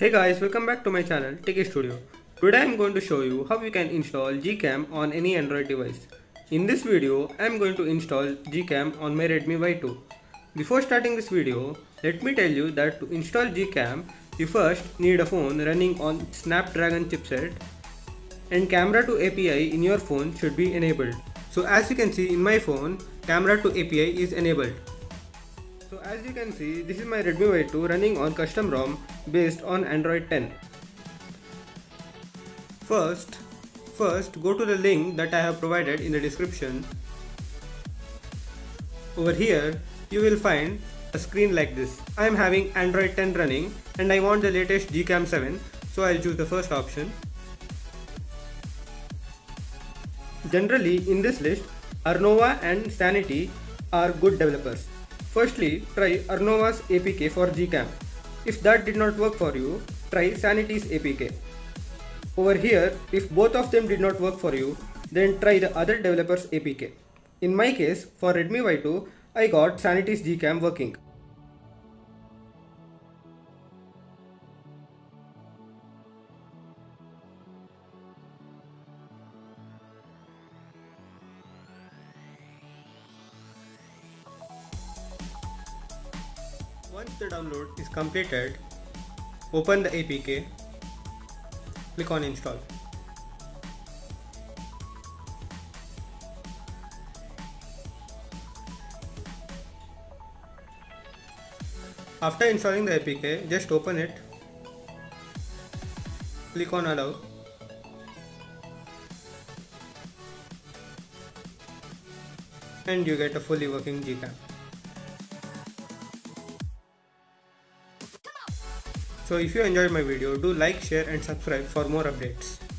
Hey guys, welcome back to my channel Techie Studio. Today I am going to show you how you can install GCam on any Android device. In this video, I am going to install GCam on my Redmi Y2. Before starting this video, let me tell you that to install GCam, you first need a phone running on Snapdragon chipset and Camera2 API in your phone should be enabled. So as you can see in my phone, Camera2 API is enabled. So as you can see, this is my Redmi Y2 running on custom ROM based on Android 10. First, go to the link that I have provided in the description. Over here, you will find a screen like this. I am having Android 10 running and I want the latest GCam 7, so I will choose the first option. Generally, in this list, Arnova and Sanity are good developers. Firstly, try Arnova's APK for GCam. If that did not work for you, try Sanity's APK. Over here, if both of them did not work for you, then try the other developer's APK. In my case, for Redmi Y2, I got Sanity's GCam working. Once the download is completed, open the APK, click on install. After installing the APK, just open it, click on allow. And you get a fully working GCam. So if you enjoyed my video, do like, share and subscribe for more updates.